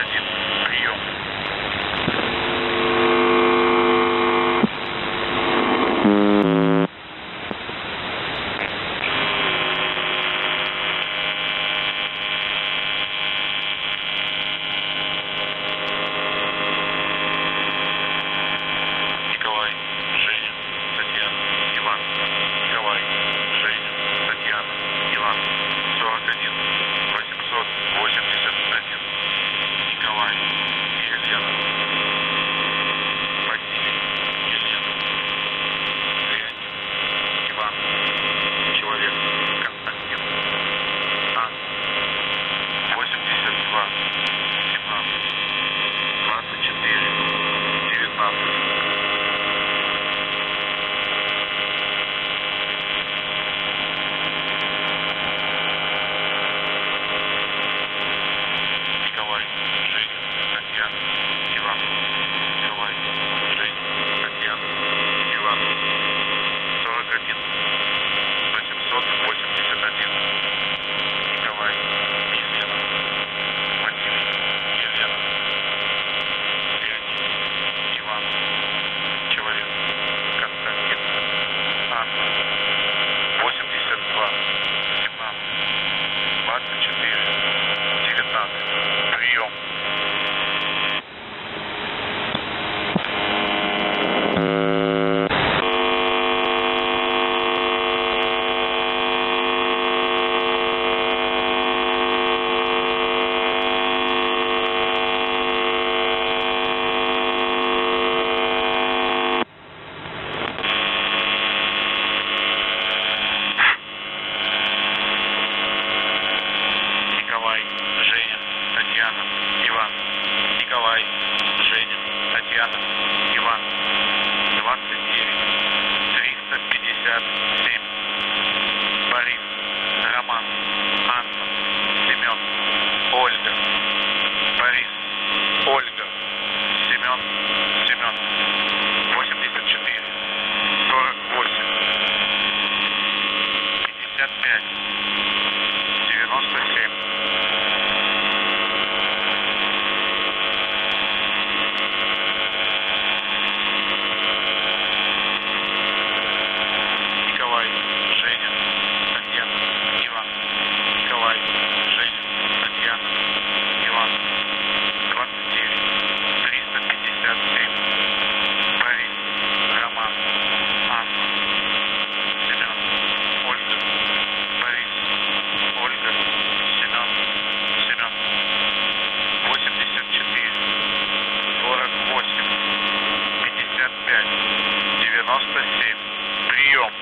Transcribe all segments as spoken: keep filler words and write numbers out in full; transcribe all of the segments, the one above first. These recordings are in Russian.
один, прием. Николай, Женя, Татьяна, Иван. Николай, Женя, Татьяна, Иван. сорок один, восемьсот восемьдесят один. Николай, Елена. Василий, Елена. Леонид, Иван. Человек, Константин. Анна. восемьдесят два, семнадцать, двадцать четыре, девятнадцать. Николай, Женя, Татьяна, Иван, двадцать девять, триста пятьдесят семь, Борис, Роман, Анна, Семен, Ольга, Борис, Ольга, Семен, Семен, восемьдесят четыре, сорок восемь, пятьдесят пять, девяносто семь. девяносто семь. Прием.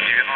девяносто семь.